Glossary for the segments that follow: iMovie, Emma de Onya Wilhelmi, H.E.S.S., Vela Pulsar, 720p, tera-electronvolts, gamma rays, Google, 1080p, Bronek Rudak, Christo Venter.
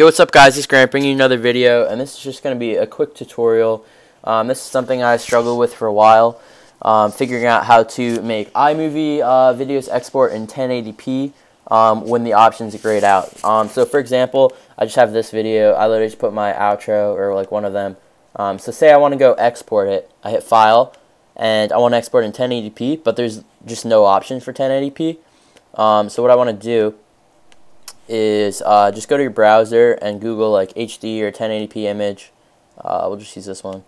Yo, what's up guys, it's Grant bringing you another video, and this is just going to be a quick tutorial. This is something I struggled with for a while, figuring out how to make iMovie videos export in 1080p when the options are grayed out. So for example, I just have this video, I literally just put my outro or like one of them. So say I want to go export it, I hit file, and I want to export in 1080p, but there's just no option for 1080p. So what I want to do is just go to your browser and Google like HD or 1080p image. We'll just use this one.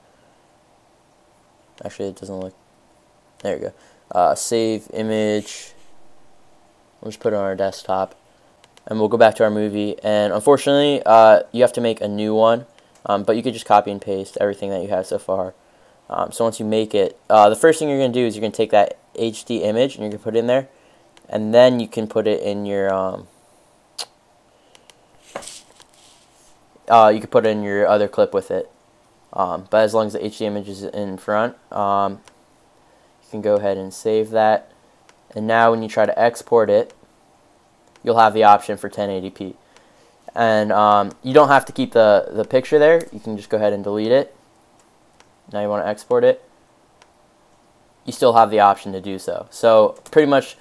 Actually, it doesn't look. There we go. Save image. We'll just put it on our desktop, and we'll go back to our movie. And unfortunately, you have to make a new one, but you could just copy and paste everything that you have so far. So once you make it, the first thing you're gonna do is you're gonna take that HD image and you're gonna put it in there, and then you can put it in your. You could put in your other clip with it, but as long as the HD image is in front, you can go ahead and save that. And now when you try to export it, you'll have the option for 1080p, and you don't have to keep the picture there. You can just go ahead and delete it. Now you want to export it. You still have the option to do so. So pretty much.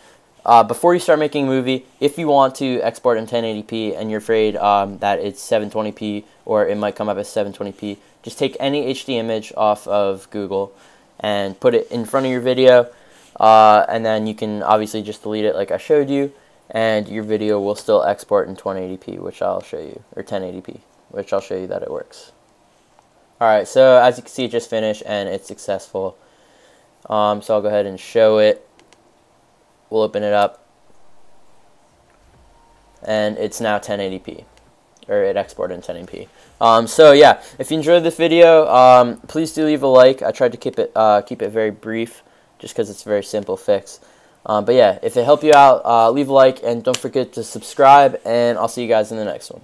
Before you start making a movie, if you want to export in 1080p and you're afraid that it's 720p or it might come up as 720p, just take any HD image off of Google and put it in front of your video, and then you can obviously just delete it like I showed you, and your video will still export in 1080p, which I'll show you, or 1080p, which I'll show you that it works. Alright, so as you can see, it just finished and it's successful. So I'll go ahead and show it. We'll open it up, and it's now 1080p, or it exported in 1080p. So yeah, if you enjoyed this video, please do leave a like. I tried to keep it very brief, just because it's a very simple fix. But yeah, if it helped you out, leave a like, and don't forget to subscribe, and I'll see you guys in the next one.